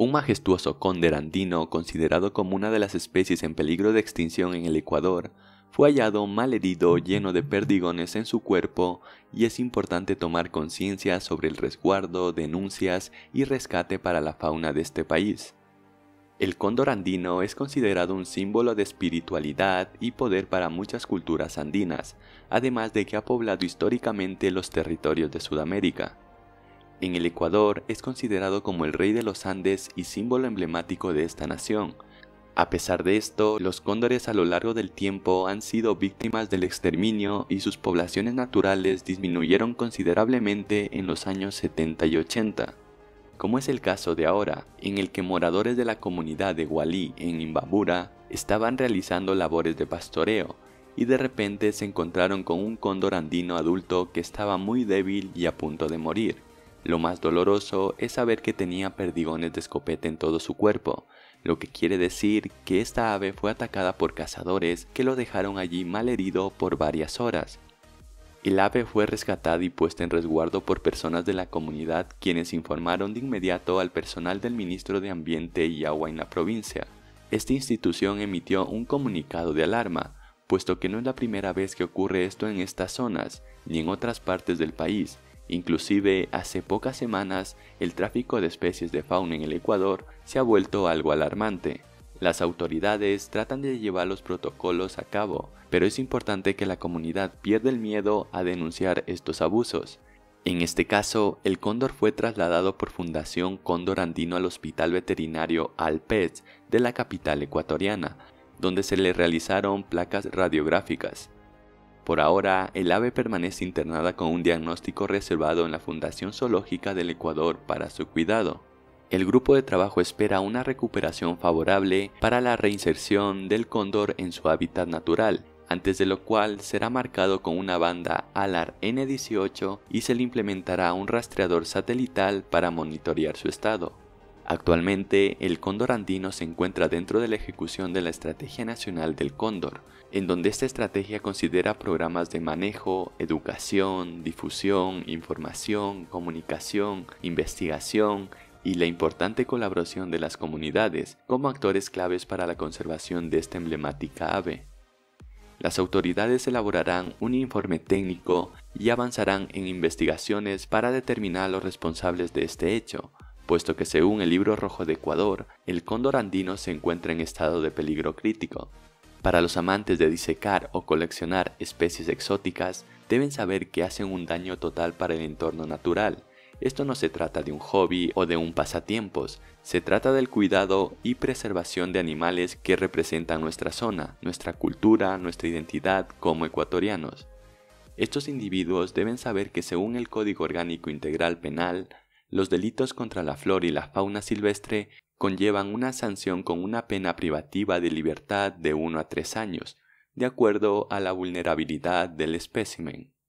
Un majestuoso cóndor andino, considerado como una de las especies en peligro de extinción en el Ecuador, fue hallado malherido, lleno de perdigones en su cuerpo, y es importante tomar conciencia sobre el resguardo, denuncias y rescate para la fauna de este país. El cóndor andino es considerado un símbolo de espiritualidad y poder para muchas culturas andinas, además de que ha poblado históricamente los territorios de Sudamérica. En el Ecuador es considerado como el rey de los Andes y símbolo emblemático de esta nación. A pesar de esto, los cóndores a lo largo del tiempo han sido víctimas del exterminio y sus poblaciones naturales disminuyeron considerablemente en los años 70 y 80, como es el caso de ahora, en el que moradores de la comunidad de Walí en Imbabura estaban realizando labores de pastoreo y de repente se encontraron con un cóndor andino adulto que estaba muy débil y a punto de morir. Lo más doloroso es saber que tenía perdigones de escopeta en todo su cuerpo, lo que quiere decir que esta ave fue atacada por cazadores que lo dejaron allí malherido por varias horas. El ave fue rescatada y puesta en resguardo por personas de la comunidad, quienes informaron de inmediato al personal del Ministerio de Ambiente y Agua en la provincia. Esta institución emitió un comunicado de alarma, puesto que no es la primera vez que ocurre esto en estas zonas, ni en otras partes del país. Inclusive, hace pocas semanas, el tráfico de especies de fauna en el Ecuador se ha vuelto algo alarmante. Las autoridades tratan de llevar los protocolos a cabo, pero es importante que la comunidad pierda el miedo a denunciar estos abusos. En este caso, el cóndor fue trasladado por Fundación Cóndor Andino al Hospital Veterinario Alpes de la capital ecuatoriana, donde se le realizaron placas radiográficas. Por ahora, el ave permanece internada con un diagnóstico reservado en la Fundación Zoológica del Ecuador para su cuidado. El grupo de trabajo espera una recuperación favorable para la reinserción del cóndor en su hábitat natural, antes de lo cual será marcado con una banda ALAR N18 y se le implementará un rastreador satelital para monitorear su estado. Actualmente, el cóndor andino se encuentra dentro de la ejecución de la Estrategia Nacional del Cóndor, en donde esta estrategia considera programas de manejo, educación, difusión, información, comunicación, investigación y la importante colaboración de las comunidades como actores claves para la conservación de esta emblemática ave. Las autoridades elaborarán un informe técnico y avanzarán en investigaciones para determinar a los responsables de este hecho, puesto que según el Libro Rojo de Ecuador, el cóndor andino se encuentra en estado de peligro crítico. Para los amantes de disecar o coleccionar especies exóticas, deben saber que hacen un daño total para el entorno natural. Esto no se trata de un hobby o de un pasatiempos, se trata del cuidado y preservación de animales que representan nuestra zona, nuestra cultura, nuestra identidad como ecuatorianos. Estos individuos deben saber que según el Código Orgánico Integral Penal, los delitos contra la flora y la fauna silvestre conllevan una sanción con una pena privativa de libertad de 1 a 3 años, de acuerdo a la vulnerabilidad del espécimen.